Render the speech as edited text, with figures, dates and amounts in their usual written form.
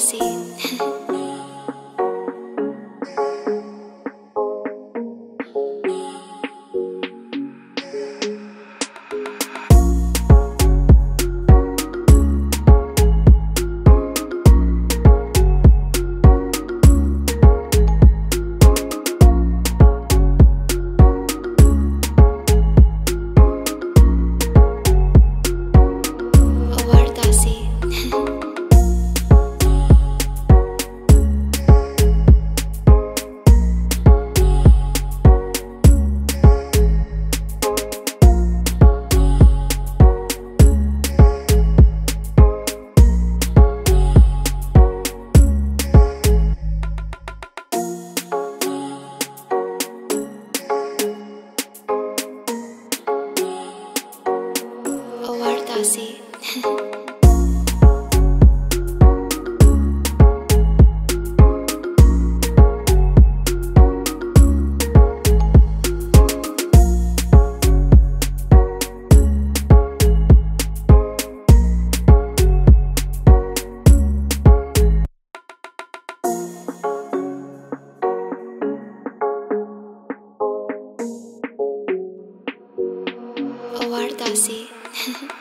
가슴 see award.